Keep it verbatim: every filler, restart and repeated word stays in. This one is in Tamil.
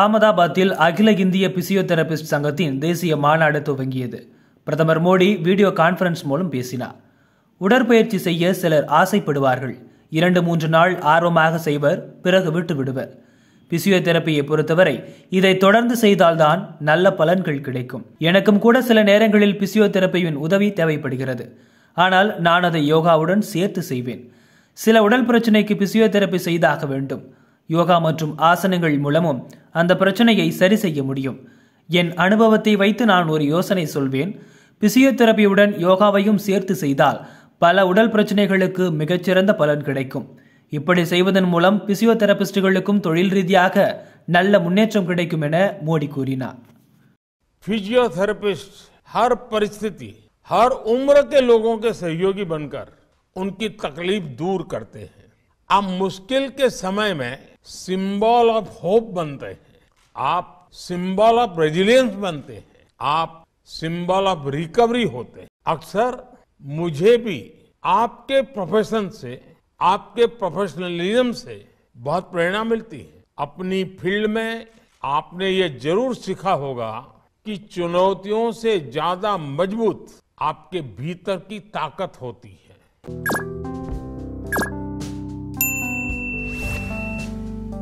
அஹமதாபாத்தில் அகில இந்திய பிசியோதெரபிஸ்ட் சங்கத்தின் தேசிய மாநாடு துவங்கியது. பிரதமர் மோடி வீடியோ கான்ஃபரன்ஸ் மூலம் பேசினார். உடற்பயிற்சி செய்ய சிலர் ஆசைப்படுவார்கள். இரண்டு மூன்று நாள் ஆர்வமாக செய்வர், பிறகு விட்டு விடுவர். பிசியோதெரப்பியை பொறுத்தவரை இதை தொடர்ந்து செய்தால்தான் நல்ல பலன்கள் கிடைக்கும். எனக்கும் கூட சில நேரங்களில் பிசியோதெரப்பியின் உதவி தேவைப்படுகிறது. ஆனால் நான் அதை யோகாவுடன் சேர்த்து செய்வேன். சில உடல் பிரச்சனைக்கு பிசியோதெரப்பி செய்தாக வேண்டும். யோகா மற்றும் ஆசனங்கள் மூலமும் அந்த பிரச்சனையை சரி செய்ய முடியும். என் அனுபவத்தை வைத்து நான் ஒரு யோசனை சொல்வேன். பிசியோதெரப்பியுடன் யோகாவையும் சேர்த்து செய்தால் பல உடல் பிரச்சனைகளுக்கு மிகச்சிறந்த பலன் கிடைக்கும். இப்படி செய்வதன் மூலம் பிசியோதெரபிஸ்டுகளுக்கும் தொழில் ரீதியாக நல்ல முன்னேற்றம் கிடைக்கும் என மோடி கூறினார். फिजियोथेरेपिस्ट हर परिस्थिति हर उम्र के लोगों के सहयोगी बनकर उनकी तकलीफ दूर करते हैं. आप मुश्किल के समय में सिंबल ऑफ होप बनते हैं. आप सिंबल ऑफ रेजिलियंस बनते हैं. आप सिंबल ऑफ रिकवरी होते हैं. अक्सर मुझे भी आपके प्रोफेशन से, आपके प्रोफेशनलिज्म से बहुत प्रेरणा मिलती है. अपनी फील्ड में आपने ये जरूर सीखा होगा कि चुनौतियों से ज्यादा मजबूत आपके भीतर की ताकत होती है.